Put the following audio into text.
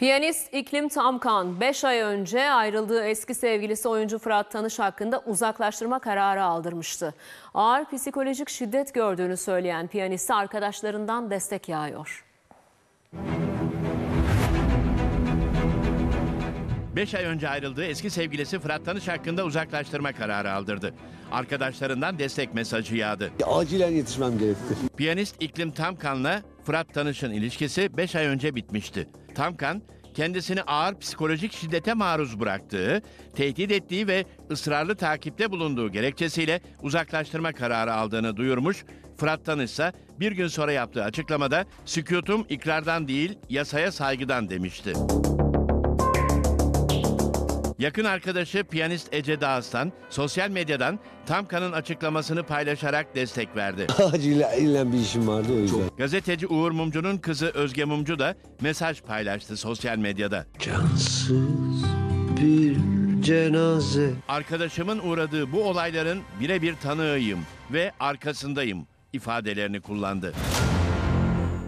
Piyanist İklim Tamkan 5 ay önce ayrıldığı eski sevgilisi oyuncu Fırat Tanış hakkında uzaklaştırma kararı aldırmıştı. Ağır psikolojik şiddet gördüğünü söyleyen piyanist arkadaşlarından destek yağıyor. 5 ay önce ayrıldığı eski sevgilisi Fırat Tanış hakkında uzaklaştırma kararı aldırdı. Arkadaşlarından destek mesajı yağdı. Acilen yetişmem gerekti. Piyanist İklim Tamkan'la Fırat Tanış'ın ilişkisi 5 ay önce bitmişti. Tamkan, kendisini ağır psikolojik şiddete maruz bıraktığı, tehdit ettiği ve ısrarlı takipte bulunduğu gerekçesiyle uzaklaştırma kararı aldığını duyurmuş. Fırat Tanış ise bir gün sonra yaptığı açıklamada "Sükutum ikrardan değil, yasaya saygıdan" demişti. Yakın arkadaşı piyanist Ece Dağstan sosyal medyadan Tamkan'ın açıklamasını paylaşarak destek verdi. Acilen bir işim vardı o yüzden. Gazeteci Uğur Mumcu'nun kızı Özge Mumcu da mesaj paylaştı sosyal medyada. Cansız bir cenaze. Arkadaşımın uğradığı bu olayların birebir tanığıyım ve arkasındayım ifadelerini kullandı.